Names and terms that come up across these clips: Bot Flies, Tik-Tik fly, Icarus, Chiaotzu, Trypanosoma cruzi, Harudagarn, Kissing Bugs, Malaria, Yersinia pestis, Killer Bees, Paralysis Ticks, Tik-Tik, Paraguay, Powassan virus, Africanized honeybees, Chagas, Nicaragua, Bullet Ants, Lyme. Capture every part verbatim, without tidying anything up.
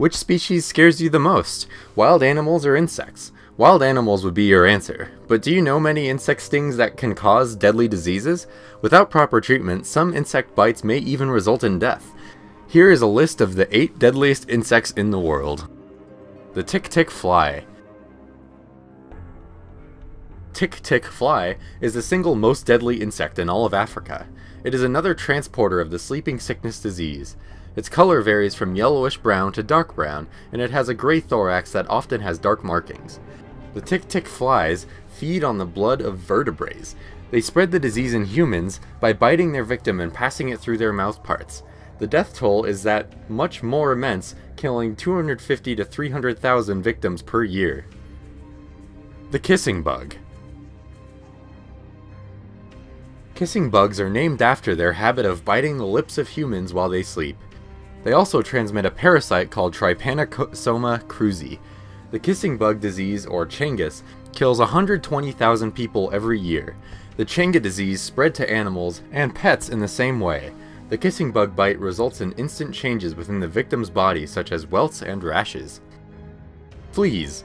Which species scares you the most? Wild animals or insects? Wild animals would be your answer, but do you know many insect stings that can cause deadly diseases? Without proper treatment, some insect bites may even result in death. Here is a list of the eight deadliest insects in the world. The Tik-Tik fly. Tik-Tik fly is the single most deadly insect in all of Africa. It is another transporter of the sleeping sickness disease. Its color varies from yellowish brown to dark brown, and it has a gray thorax that often has dark markings. The Tik-Tik flies feed on the blood of vertebrates. They spread the disease in humans by biting their victim and passing it through their mouth parts. The death toll is that much more immense, killing two hundred fifty to three hundred thousand victims per year. The kissing bug. Kissing bugs are named after their habit of biting the lips of humans while they sleep. They also transmit a parasite called Trypanosoma cruzi. The kissing bug disease, or Chagas, kills one hundred twenty thousand people every year. The Chagas disease spread to animals and pets in the same way. The kissing bug bite results in instant changes within the victim's body, such as welts and rashes. Fleas.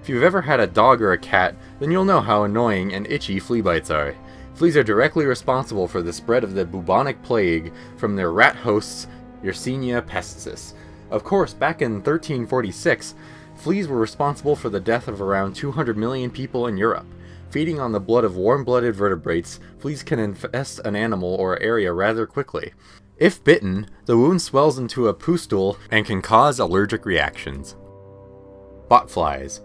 If you've ever had a dog or a cat, then you'll know how annoying and itchy flea bites are. Fleas are directly responsible for the spread of the bubonic plague from their rat hosts, Yersinia pestis. Of course, back in thirteen forty-six, fleas were responsible for the death of around two hundred million people in Europe. Feeding on the blood of warm-blooded vertebrates, fleas can infest an animal or area rather quickly. If bitten, the wound swells into a pustule and can cause allergic reactions. Bot flies.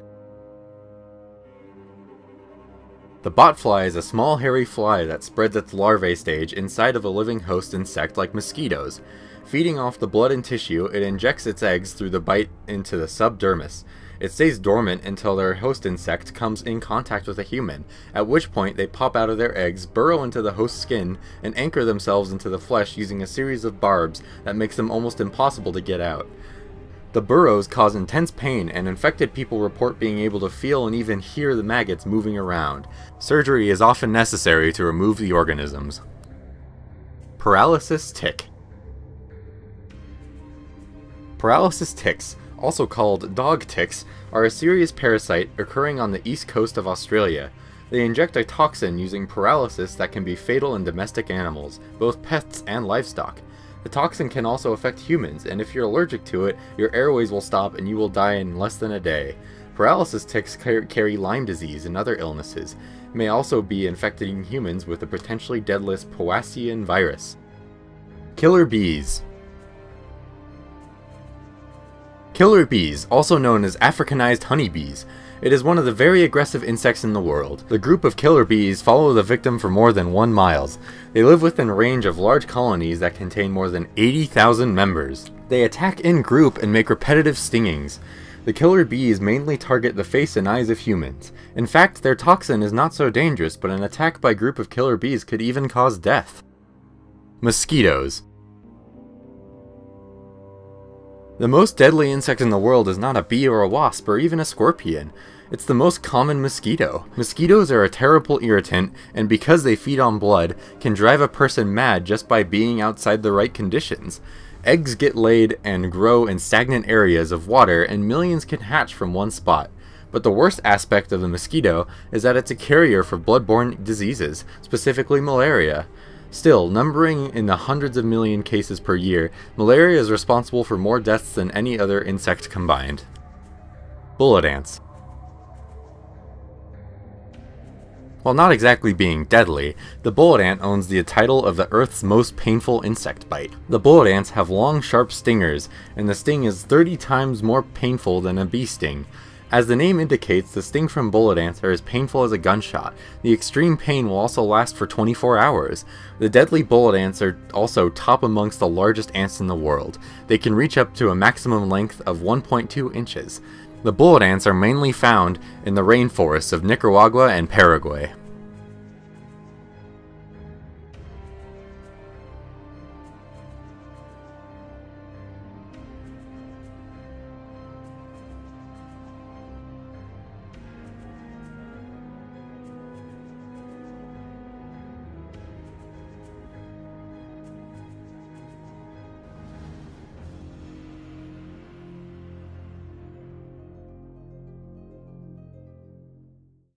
The bot fly is a small hairy fly that spreads its larvae stage inside of a living host insect like mosquitoes. Feeding off the blood and tissue, it injects its eggs through the bite into the subdermis. It stays dormant until their host insect comes in contact with a human, at which point they pop out of their eggs, burrow into the host skin, and anchor themselves into the flesh using a series of barbs that makes them almost impossible to get out. The burrows cause intense pain, and infected people report being able to feel and even hear the maggots moving around. Surgery is often necessary to remove the organisms. Paralysis tick. Paralysis ticks, also called dog ticks, are a serious parasite occurring on the east coast of Australia. They inject a toxin using paralysis that can be fatal in domestic animals, both pets and livestock. The toxin can also affect humans, and if you're allergic to it, your airways will stop and you will die in less than a day. Paralysis ticks carry Lyme disease and other illnesses. It may also be infecting humans with the potentially deadly Powassan virus. Killer bees. Killer bees, also known as Africanized honeybees. It is one of the very aggressive insects in the world. The group of killer bees follow the victim for more than one mile. They live within range of large colonies that contain more than eighty thousand members. They attack in group and make repetitive stingings. The killer bees mainly target the face and eyes of humans. In fact, their toxin is not so dangerous, but an attack by a group of killer bees could even cause death. Mosquitoes. The most deadly insect in the world is not a bee or a wasp or even a scorpion. It's the most common mosquito. Mosquitoes are a terrible irritant, and because they feed on blood, can drive a person mad just by being outside the right conditions. Eggs get laid and grow in stagnant areas of water, and millions can hatch from one spot. But the worst aspect of the mosquito is that it's a carrier for blood-borne diseases, specifically malaria. Still, numbering in the hundreds of million cases per year, malaria is responsible for more deaths than any other insect combined. Bullet ants. While not exactly being deadly, the bullet ant owns the title of the Earth's most painful insect bite. The bullet ants have long, sharp stingers, and the sting is thirty times more painful than a bee sting. As the name indicates, the sting from bullet ants are as painful as a gunshot. The extreme pain will also last for twenty-four hours. The deadly bullet ants are also top amongst the largest ants in the world. They can reach up to a maximum length of one point two inches. The bullet ants are mainly found in the rainforests of Nicaragua and Paraguay.